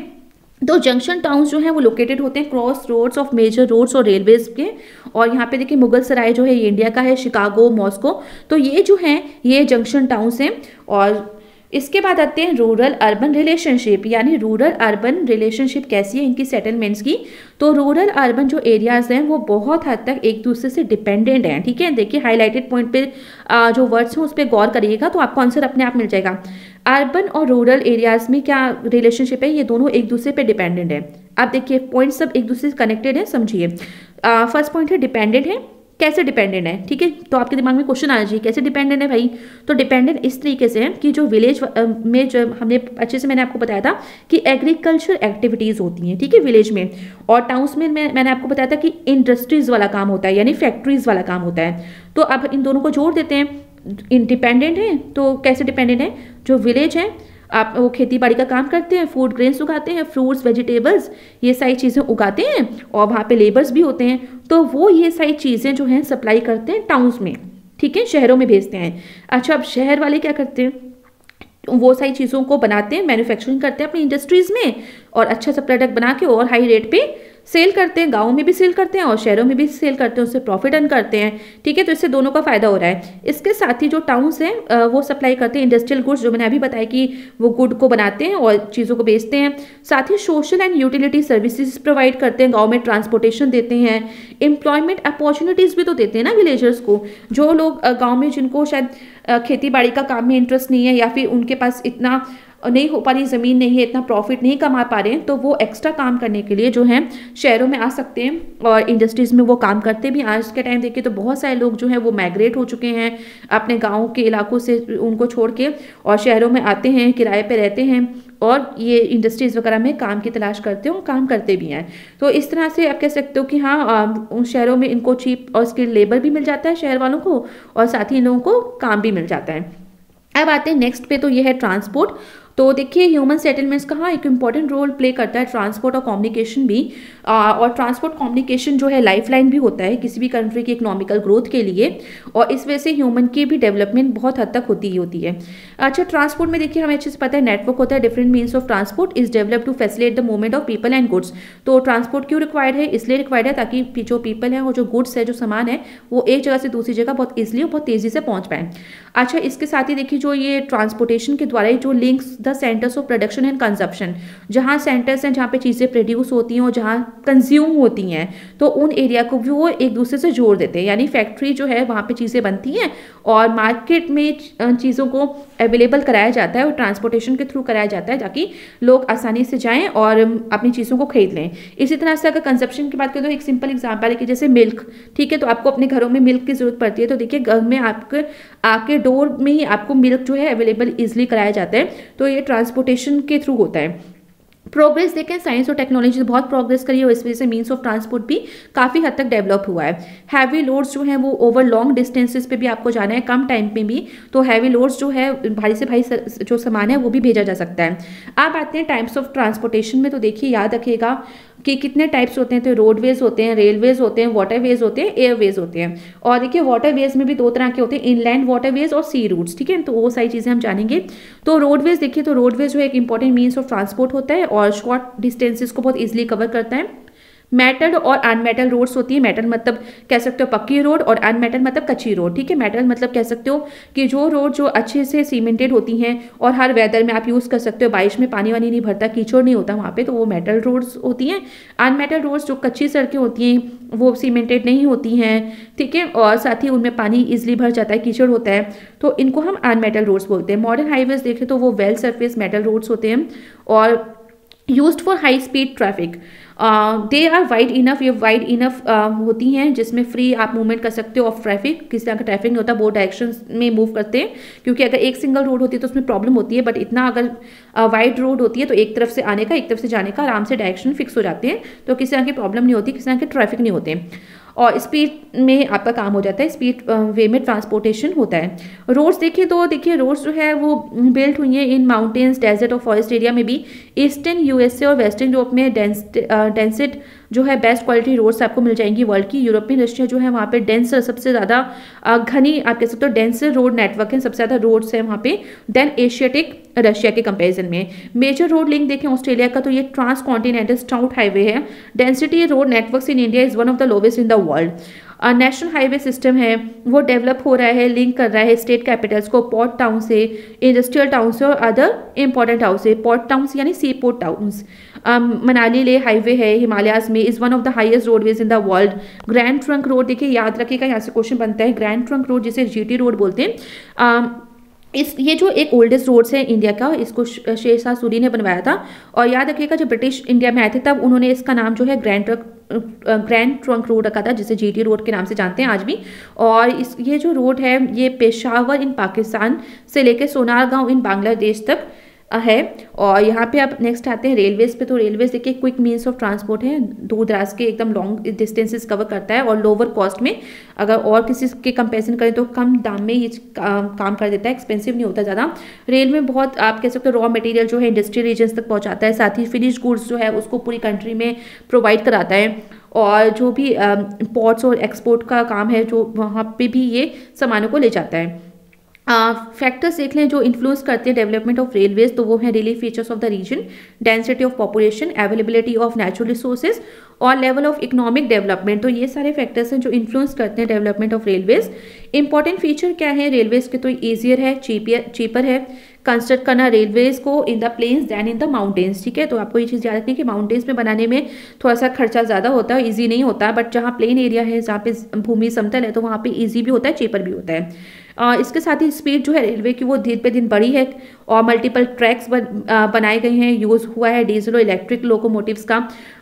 तो जंक्शन टाउन्स जो हैं वो लोकेटेड होते हैं cross roads of major roads और रेलवेज के। और यहाँ पे देखिए मुगल सराय जो है ये इंडिया का है, शिकागो, मॉस्को, तो ये जो हैं ये जंक्शन टाउन्स हैं। और इसके बाद आते हैं रूरल अर्बन रिलेशनशिप, यानी रूरल अर्बन रिलेशनशिप कैसी है इनकी सेटलमेंट्स की। तो रूरल अर्बन जो एरियाज़ हैं वो बहुत हद तक एक दूसरे से डिपेंडेंट हैं। ठीक है, देखिए हाईलाइटेड पॉइंट पे जो वर्ड्स हैं उस पर गौर करिएगा तो आपको आंसर अपने आप मिल जाएगा। अर्बन और रूरल एरियाज़ में क्या रिलेशनशिप है, ये दोनों एक दूसरे पर डिपेंडेंट है। आप देखिए पॉइंट सब एक दूसरे से कनेक्टेड है, समझिए। फर्स्ट पॉइंट है डिपेंडेंट है, कैसे डिपेंडेंट है। ठीक है, तो आपके दिमाग में क्वेश्चन आना चाहिए कैसे डिपेंडेंट है भाई। तो डिपेंडेंट इस तरीके से है कि जो विलेज में जो हमने अच्छे से मैंने आपको बताया था कि एग्रीकल्चर एक्टिविटीज़ होती हैं, ठीक है विलेज में, और टाउन्स में मैंने आपको बताया था कि इंडस्ट्रीज़ वाला काम होता है, यानी फैक्ट्रीज़ वाला काम होता है। तो अब इन दोनों को जोड़ देते हैं, इंडिपेंडेंट है। तो कैसे डिपेंडेंट है, जो विलेज है आप वो खेती बाड़ी का काम करते हैं, फूड ग्रेन्स उगाते हैं, फ्रूट्स वेजिटेबल्स ये सारी चीज़ें उगाते हैं, और वहाँ पे लेबर्स भी होते हैं, तो वो ये सारी चीज़ें जो हैं सप्लाई करते हैं टाउन्स में, ठीक है, शहरों में भेजते हैं। अच्छा, अब शहर वाले क्या करते हैं, वो सारी चीज़ों को बनाते हैं, मैन्युफैक्चरिंग करते हैं अपनी इंडस्ट्रीज़ में, और अच्छा सा प्रोडक्ट बना के और हाई रेट पे सेल करते हैं, गाँव में भी सेल करते हैं और शहरों में भी सेल करते हैं, उससे प्रॉफिट अर्न करते हैं। ठीक है, तो इससे दोनों का फ़ायदा हो रहा है। इसके साथ ही जो टाउन्स हैं वो सप्लाई करते हैं इंडस्ट्रियल गुड्स, जो मैंने अभी बताया कि वो गुड को बनाते हैं और चीज़ों को बेचते हैं। साथ ही social and utility services provide करते हैं, गाँव में ट्रांसपोर्टेशन देते हैं, एम्प्लॉयमेंट अपॉर्चुनिटीज़ भी तो देते हैं ना विलेजर्स को। जो लोग गाँव में जिनको शायद खेती बाड़ी का काम में इंटरेस्ट नहीं है, या फिर उनके पास इतना नहीं हो पा रही, ज़मीन नहीं है, इतना प्रॉफिट नहीं कमा पा रहे हैं, तो वो एक्स्ट्रा काम करने के लिए जो हैं शहरों में आ सकते हैं और इंडस्ट्रीज़ में वो काम करते भी। आज के टाइम देखिए तो बहुत सारे लोग जो हैं वो माइग्रेट हो चुके हैं अपने गाँव के इलाकों से, उनको छोड़ के और शहरों में आते हैं, किराए पर रहते हैं और ये इंडस्ट्रीज़ वगैरह में काम की तलाश करते हैं और काम करते भी हैं। तो इस तरह से आप कह सकते हो कि हाँ, उन शहरों में इनको चीप और स्किल्ड लेबर भी मिल जाता है शहर वालों को, और साथ ही इन लोगों को काम भी मिल जाता है। अब आते हैं नेक्स्ट पे, तो ये है ट्रांसपोर्ट। तो देखिए ह्यूमन सेटलमेंट्स का हाँ एक इम्पॉर्टेंट रोल प्ले करता है ट्रांसपोर्ट और कम्युनिकेशन भी, और ट्रांसपोर्ट कम्युनिकेशन जो है लाइफलाइन भी होता है किसी भी कंट्री की इकोनॉमिकल ग्रोथ के लिए, और इस वजह से ह्यूमन की भी डेवलपमेंट बहुत हद तक होती ही होती है। अच्छा, ट्रांसपोर्ट में देखिए हमें अच्छे से पता है नेटवर्क होता है, different means of transport is develop to facilitate the movement of people and goods. तो ट्रांसपोर्ट क्यों रिक्वायर्ड है, इसलिए रिक्वायर्ड है ताकि जो पीपल हैं और जो गुड्स है, जो सामान है, वो एक जगह से दूसरी जगह बहुत ईजिली और बहुत तेज़ी से पहुँच पाएँ। अच्छा, इसके साथ ही देखिए जो ये ट्रांसपोर्टेशन के द्वारा जो links the centres of production and consumption, जहाँ सेंटर्स हैं जहाँ पे चीज़ें प्रोड्यूस होती हैं और जहाँ कंज्यूम होती हैं, तो उन एरिया को भी वो एक दूसरे से जोड़ देते हैं। यानी फैक्ट्री जो है वहाँ पे चीज़ें बनती हैं और मार्केट में चीज़ों को अवेलेबल कराया जाता है और ट्रांसपोर्टेशन के थ्रू कराया जाता है, ताकि लोग आसानी से जाएँ और अपनी चीज़ों को खरीद लें। इसी तरह से अगर कंजप्शन की बात करें तो एक सिंपल एग्जाम्पल है कि जैसे मिल्क, ठीक है, तो आपको अपने घरों में मिल्क की ज़रूरत पड़ती है, तो देखिए घर में आपके डोर में ही आपको मिल्क जो है अवेलेबल ईजिली कराया जाता है, तो ये ट्रांसपोर्टेशन के थ्रू होता है। प्रोग्रेस देखें, साइंस और टेक्नोलॉजी ने बहुत प्रोग्रेस करी है और इस वजह से मीन्स ऑफ ट्रांसपोर्ट भी काफ़ी हद तक डेवलप हुआ है। हैवी लोड्स जो हैं वो ओवर लॉन्ग डिस्टेंसेस पे भी आपको जाना है कम टाइम में भी, तो हैवी लोड्स जो है भारी से भारी जो सामान है वो भी भेजा जा सकता है। आप आते हैं टाइप्स ऑफ ट्रांसपोर्टेशन में, तो देखिए याद रखिएगा कि कितने टाइप्स होते हैं, तो रोडवेज होते हैं, रेलवेज होते हैं, वाटरवेज होते हैं, एयरवेज होते हैं। और देखिए वाटरवेज में भी दो तरह के होते हैं, इनलैंड वाटरवेज और सी रूट्स, ठीक है, तो वो सारी चीज़ें हम जानेंगे। तो रोडवेज देखिए, तो रोडवेज जो है एक इंपॉर्टेंट मीन्स ऑफ ट्रांसपोर्ट होता है और शॉर्ट डिस्टेंसेस को बहुत ईजिली कवर करता है। मेटल और अनमेटल रोड्स होती है, मेटल मतलब कह सकते हो पक्की रोड और अनमेटल मतलब कच्ची रोड, ठीक है। मेटल मतलब कह सकते हो कि जो रोड जो अच्छे से सीमेंटेड होती हैं और हर वेदर में आप यूज़ कर सकते हो, बारिश में पानी वानी नहीं भरता, कीचड़ नहीं होता वहाँ पे, तो वो मेटल रोड्स होती हैं। अनमेटल रोड्स जो कच्ची सड़कें होती हैं वो सीमेंटेड नहीं होती हैं, ठीक है, और साथ ही उनमें पानी ईजिली भर जाता है, कीचड़ होता है, तो इनको हम अनमेटल रोड्स बोलते हैं। मॉडर्न हाईवेज देखें तो वो वेल सरफेस मेटल रोड्स होते हैं और used for high speed traffic. They are wide enough, ये वाइड इनफ होती हैं जिसमें फ्री आप मूवमेंट कर सकते हो ऑफ ट्रैफिक, किसी तरह का ट्रैफिक नहीं होता, बहुत डायरेक्शन में मूव करते हैं, क्योंकि अगर एक सिंगल रोड होती है तो उसमें प्रॉब्लम होती है, बट इतना अगर वाइड रोड होती है तो एक तरफ से आने का एक तरफ से जाने का आराम से डायरेक्शन फिक्स हो जाते हैं, तो किसी तरह की प्रॉब्लम नहीं होती, किसी तरह के ट्रैफिक नहीं होते और स्पीड में आपका काम हो जाता है, स्पीड वे में ट्रांसपोर्टेशन होता है। रोड्स देखिए तो देखिए रोड्स जो है वो बिल्ट हुई हैं इन माउंटेन्स, डेजर्ट और फॉरेस्ट एरिया में भी। ईस्टर्न यूएसए और वेस्टर्न यूरोप में डेंसिट जो है बेस्ट क्वालिटी रोड्स आपको मिल जाएंगी वर्ल्ड की। यूरोपियन रशिया जो है वहाँ पे डेंसर, सबसे ज़्यादा घनी आप कह सकते हो, डेंसर रोड नेटवर्क है, सबसे ज़्यादा रोड्स हैं वहाँ पे देन एशियाटिक रशिया के कंपैरिजन में। मेजर रोड लिंक देखें ऑस्ट्रेलिया का, तो ये ट्रांस कॉन्टिनेंटल स्टाउट हाईवे है। Density road network in India is one of the lowest in the world. National highway system है वो डेवलप हो रहा है, लिंक कर रहा है स्टेट कैपिटल्स को, पोर्ट टाउन से, इंडस्ट्रियल टाउन से और अदर इम्पॉर्टेंट टाउन से। पोर्ट टाउन्स यानी सी पोर्ट टाउन्स। मनाली ले हाईवे है हिमालयाज में, is one of the highest roadways in the world. Grand trunk road, देखिए याद रखिएगा, यहाँ से क्वेश्चन बनता है। ग्रैंड ट्रंक रोड जिसे GT रोड बोलते हैं, इस ये जो एक ओल्डेस्ट रोड्स है इंडिया का, इसको शेर शाह सूरी ने बनवाया था। और याद रखिएगा जब ब्रिटिश इंडिया में आए थे तब उन्होंने इसका नाम जो है ग्रैंड ट्रंक रोड रखा था, जिसे GT रोड के नाम से जानते हैं आज भी। और इस ये जो रोड है ये पेशावर इन पाकिस्तान से लेकर सोनारगांव इन बांग्लादेश तक है। और यहाँ पे आप नेक्स्ट आते हैं रेलवेज़ पे। तो रेलवेज़ देखिए क्विक मीन्स ऑफ ट्रांसपोर्ट है, दूर दराज के एकदम लॉन्ग डिस्टेंसेस कवर करता है और लोअर कॉस्ट में, अगर और किसी के कंपेरिजन करें तो कम दाम में ये काम कर देता है, एक्सपेंसिव नहीं होता ज़्यादा। रेल में बहुत आप कह सकते हो रॉ मटेरियल जो है इंडस्ट्रियल रीजन्स तक पहुँचाता है, साथ ही फिनिश गुड्स जो है उसको पूरी कंट्री में प्रोवाइड कराता है। और जो भी इम्पोर्ट्स और एक्सपोर्ट का काम है जो वहाँ पर भी ये सामानों को ले जाता है। फैक्टर्स देख लें जो इन्फ्लुएंस करते हैं डेवलपमेंट ऑफ रेलवेज, तो वो हैं relief features of the region, density of population, availability of natural resources और लेवल ऑफ इकोनॉमिक डेवलपमेंट। तो ये सारे फैक्टर्स हैं जो इन्फ्लुएंस करते हैं development of railways. Important feature क्या है रेलवेज के, तो ईजियर है, चीपर है कंस्ट्रक्ट करना रेलवेज को in the plains than in the mountains. ठीक है, तो आपको ये चीज़ याद रखनी है कि माउंटेन्स में बनाने में थोड़ा सा खर्चा ज़्यादा होता है, ईजी नहीं होता, बट जहाँ प्लेन एरिया है, जहाँ पे भूमि समतल है, तो वहाँ पे ईजी भी होता है, चीपर भी होता है। इसके साथ ही स्पीड जो है रेलवे की वो दिन पे दिन बढ़ी है और मल्टीपल ट्रैक्स बनाए गए हैं, यूज़ हुआ है डीजल और इलेक्ट्रिक लोकोमोटिव्स का।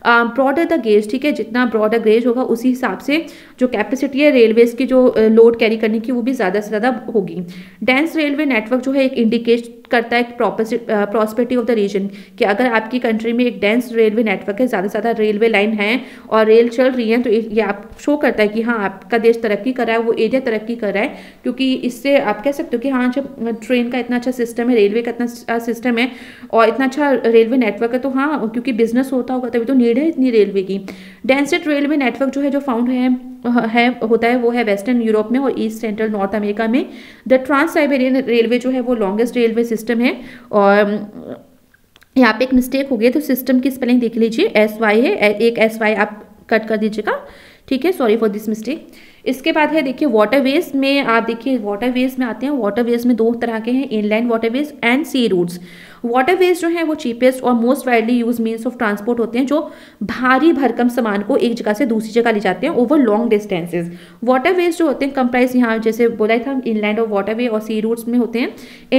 ब्रॉडर द गेज, ठीक है, जितना ब्रॉडर गेज होगा उसी हिसाब से जो कैपेसिटी है रेलवेज़ की जो लोड कैरी करने की वो भी ज़्यादा से ज़्यादा होगी। डेंस रेलवे नेटवर्क जो है एक इंडिकेट करता है प्रॉस्पेरिटी ऑफ द रीजन, कि अगर आपकी कंट्री में एक डेंस रेलवे नेटवर्क है, ज़्यादा से ज़्यादा रेलवे लाइन है और रेल चल रही है, तो ये आप शो करता है कि हाँ आपका देश तरक्की कर रहा है, वो एरिया तरक्की कर रहा है। क्योंकि इससे आप कह सकते हो कि हाँ जब ट्रेन का इतना अच्छा सिस्टम है, रेलवे का इतना अच्छा सिस्टम है और इतना अच्छा रेलवे नेटवर्क है, तो हाँ क्योंकि बिजनेस होता होगा तभी तो नीड है इतनी रेलवे की। डेंसेस्ट रेलवे नेटवर्क जो है जो फाउंड है होता है वो है वेस्टर्न यूरोप में और ईस्ट सेंट्रल नॉर्थ अमेरिका में। द ट्रांस साइबेरियन रेलवे जो है वो लॉन्गेस्ट रेलवे सिस्टम है। और यहाँ पे एक मिस्टेक हो गया, तो सिस्टम की स्पेलिंग देख लीजिए, SY है, एक SY आप कट कर दीजिएगा, ठीक है, सॉरी फॉर दिस मिस्टेक। इसके बाद है देखिए वाटरवेज में, आप देखिए वाटरवेज में आते हैं। वाटरवेज में दो तरह के हैं, inland waterways and sea routes. Waterways जो हैं वो चीपेस्ट और most widely use means of transport होते हैं, जो भारी भरकम सामान को एक जगह से दूसरी जगह ले जाते हैं ओवर लॉन्ग डिस्टेंसेज। वाटरवेज जो होते हैं कंप्राइज, यहाँ जैसे बोला था, इनलैंड और वाटरवे और सी रूट्स में होते हैं।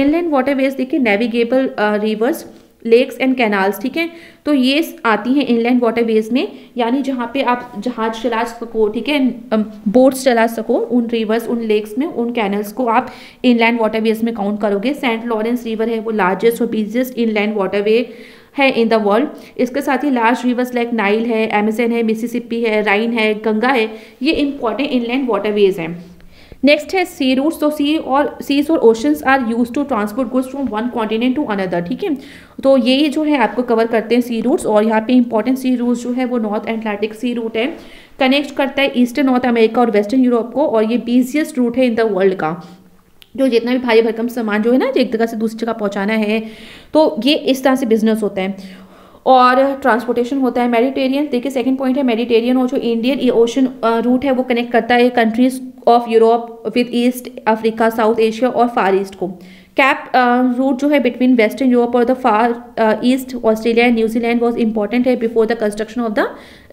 इनलैंड वाटरवेज देखिए navigable rivers, lakes and canals, ठीक है, तो ये आती हैं इनलैंड वाटरवेज में, यानी जहाँ पे आप जहाज चला सको, ठीक है, बोट्स चला सको, उन रिवर्स, उन लेक्स में, उन कैनल्स को आप इनलैंड वाटरवेज में काउंट करोगे। सेंट लॉरेंस रिवर है वो लार्जेस्ट और बिजिएस्ट इनलैंड वाटरवे है इन द वर्ल्ड। इसके साथ ही लार्ज रिवर्स लाइक नाइल है, अमेजन है, मिसिसिपी है, राइन है, गंगा है, ये इंपॉर्टेंट इनलैंड वाटरवेज हैं। नेक्स्ट है सी रूट्स। तो सीज और oceans are use to transport goods from one continent to another, ठीक है, तो ये जो है आपको कवर करते हैं सी रूट्स। और यहाँ पे इंपॉर्टेंट सी रूट्स जो है वो नॉर्थ एटलांटिक सी रूट है, कनेक्ट करता है ईस्टर्न नॉर्थ अमेरिका और वेस्टर्न यूरोप को, और ये बिजिएस्ट रूट है इन द वर्ल्ड का, जो जितना भी भारी भरकम सामान जो है ना एक जगह से दूसरी जगह पहुँचाना है, तो ये इस तरह से बिजनेस होता है और ट्रांसपोर्टेशन होता है। मेडिटेरियन, देखिए सेकंड पॉइंट है मेडिटेरियन, और जो इंडियन ओशन रूट है वो कनेक्ट करता है countries of Europe with East Africa, South Asia और फार ईस्ट को। कैप रूट जो है बिटवीन वेस्टर्न यूरोप और the far east, Australia and New Zealand was important है before the construction of the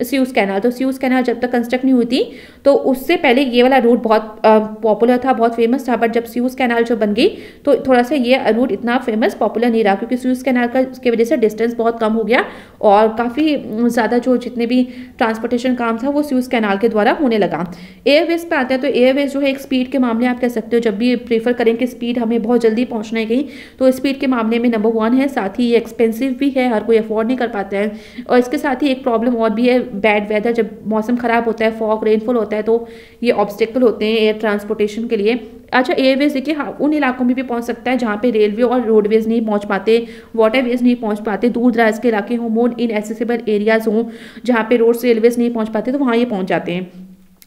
Suez canal. तो स्यूज कैनाल जब तक construct नहीं हुई थी तो उससे पहले ये वाला रूट बहुत पॉपुलर था, बहुत फेमस था, बट जब स्यूज कैनाल जो बन गई तो थोड़ा सा ये रूट इतना फेमस पॉपुलर नहीं रहा, क्योंकि स्यूज कैनाल का उसकी वजह से डिस्टेंस बहुत कम हो गया और काफ़ी ज़्यादा जो जितने भी ट्रांसपोर्टेशन काम था वो स्यूज कैनाल के द्वारा होने लगा। एयरवेज पर आते हैं, तो एयरवेज जो है एक स्पीड के मामले आप कह सकते हो, जब भी प्रेफर करें कि स्पीड हमें बहुत जल्दी पहुँचना है कहीं, तो स्पीड के मामले में नंबर वन है। साथ ही ये एक्सपेंसिव भी है, हर कोई अफोर्ड नहीं कर पाता है, और इसके साथ ही एक प्रॉब्लम और भी है बैड वेदर, जब मौसम ख़राब होता है, फॉग रेनफॉल होता है, तो ये ऑब्स्टेकल होते हैं एयर ट्रांसपोर्टेशन के लिए। अच्छा, एयरवेज देखिए हाँ उन इलाकों में भी पहुंच सकता है जहाँ पे रेलवे और रोडवेज नहीं पहुंच पाते, वाटरवेज नहीं पहुंच पाते, दूर दराज के इलाके हों, मोर इनएक्सेसिबल एरियाज़ हों जहाँ पे रोड्स रेलवेज नहीं पहुंच पाते, तो वहाँ ये पहुंच जाते हैं।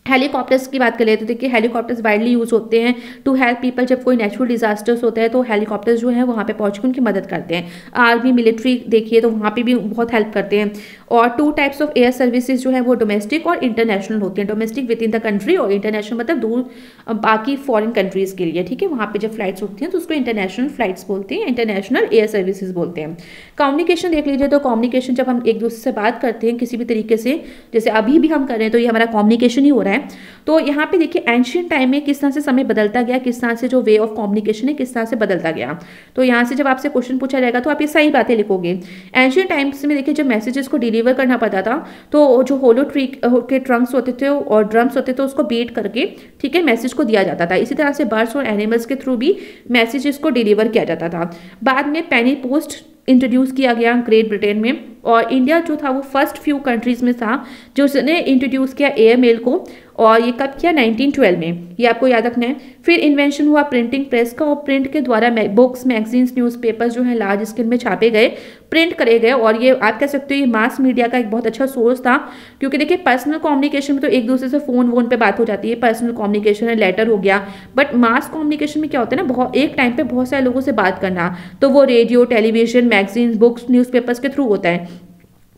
हेलीकॉप्टर्स की बात कर लेते थे कि हेलीकॉप्टर्स वाइडली यूज़ होते हैं टू हेल्प पीपल, जब कोई नेचुरल डिजास्टर्स होता है तो हेलीकॉप्टर्स जो है वहाँ पे पहुँच के उनकी मदद करते हैं। आर्मी मिलिट्री देखिए तो वहाँ पे भी बहुत हेल्प करते हैं। और 2 टाइप्स ऑफ एयर सर्विसेज जो है वो डोमेस्टिक और इंटरनेशनल होती हैं। Domestic within the country और इंटरनेशनल मतलब दूर बाकी फॉरेन कंट्रीज के लिए, ठीक है, वहाँ पे जब फ्लाइट्स होती हैं तो उसको इंटरनेशनल फ्लाइट्स बोलते हैं, इंटरनेशनल एयर सर्विसेज बोलते हैं। कम्युनिकेशन देख लीजिए तो कम्युनिकेशन जब हम एक दूसरे से बात करते हैं किसी भी तरीके से, जैसे अभी भी हम कर रहे हैं तो ये हमारा कम्युनिकेशन ही हो रहा है। तो यहाँ पे देखिए एंशियंट टाइम में किस तरह से समय बदलता गया, किस तरह से जो वे ऑफ कम्युनिकेशन है किस तरह से बदलता गया। तो यहाँ से जब आपसे क्वेश्चन पूछा जाएगा तो आप ये सही बातें लिखोगे। एंशियंट टाइम्स में देखिए जब मैसेजेस को डिलीवर करना पड़ता था तो जो होलो ट्री के ट्रंक्स होते थे और ड्रम्स होते थे उसको बीट करके, ठीक है, मैसेज को दिया जाता था। इसी तरह से बर्ड्स और एनिमल्स के थ्रू भी मैसेजेस को डिलीवर किया जाता था। बाद में पेनी पोस्ट इंट्रोड्यूस किया गया ग्रेट ब्रिटेन में, और इंडिया जो था वो फर्स्ट फ्यू कंट्रीज़ में था जो उसने इंट्रोड्यूस किया एयर मेल को, और ये कब किया 1912 में, ये आपको याद रखना है। फिर इन्वेंशन हुआ प्रिंटिंग प्रेस का, और प्रिंट के द्वारा बुक्स, मैगजीन्स, न्यूज़पेपर्स जो है लार्ज स्केल में छापे गए, प्रिंट करे गए, और ये आप कह सकते हो ये मास मीडिया का एक बहुत अच्छा सोर्स था। क्योंकि देखिए पर्सनल कम्युनिकेशन में तो एक दूसरे से फ़ोन वोन पर बात हो जाती है, पर्सनल कम्युनिकेशन है, लेटर हो गया, बट मास कम्युनिकेशन में क्या होता है ना, बहुत एक टाइम पर बहुत सारे लोगों से बात करना, तो वो radio, television, magazines, books, newspapers के थ्रू होता है।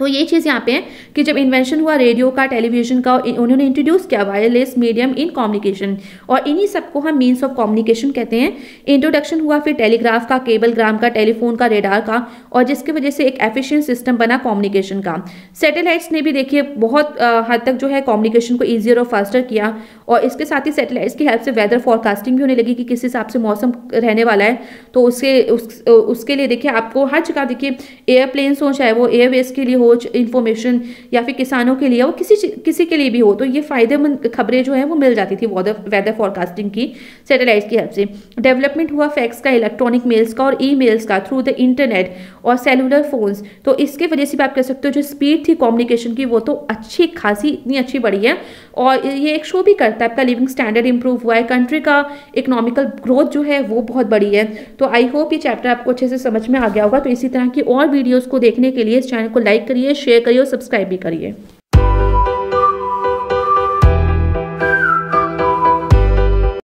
तो ये चीज़ यहाँ पे है कि जब इन्वेंशन हुआ रेडियो का, टेलीविज़न का, उन्होंने इंट्रोड्यूस किया वायरलेस मीडियम इन कम्युनिकेशन, और इन्हीं सबको हम मीन्स ऑफ कम्युनिकेशन कहते हैं। इंट्रोडक्शन हुआ फिर टेलीग्राफ का, केबलग्राम का, टेलीफोन का, रेडार का, और जिसकी वजह से एक एफिशिएंट सिस्टम बना कम्युनिकेशन का। सैटेलाइट्स ने भी देखिए बहुत हद तक जो है कम्युनिकेशन को ईजियर और फास्टर किया, और इसके साथ ही सैटेलाइट्स की हेल्प से वेदर फॉरकास्टिंग भी होने लगी कि किस हिसाब से मौसम रहने वाला है। तो उसके लिए देखिए आपको हर जगह देखिए एयरप्लेन्स हो, चाहे वो एयरवेज के लिए इंफॉर्मेशन या फिर किसानों के लिए, वो किसी के लिए भी हो, तो ये फायदेमंद खबरें जो है वो मिल जाती थी वेदर फॉरकास्टिंग की सैटेलाइट की हेल्प से। डेवलपमेंट हुआ फैक्स का, इलेक्ट्रॉनिक मेल्स का और ई-मेल्स का थ्रू द इंटरनेट और सेलुलर फोन्स। तो इसके वजह से भी आप कह सकते हो जो स्पीड थी कम्युनिकेशन की वो तो अच्छी खासी इतनी अच्छी बढ़ी है, और ये एक शो भी करता है, आपका लिविंग स्टैंडर्ड इंप्रूव हुआ है, कंट्री का इकोनॉमिकल ग्रोथ जो है वो बहुत बड़ी है। तो आई होप ये चैप्टर आपको अच्छे से समझ में आ गया होगा। तो इसी तरह की और वीडियोज़ को देखने के लिए इस चैनल को लाइक करिए, शेयर करिए और सब्सक्राइब भी करिए।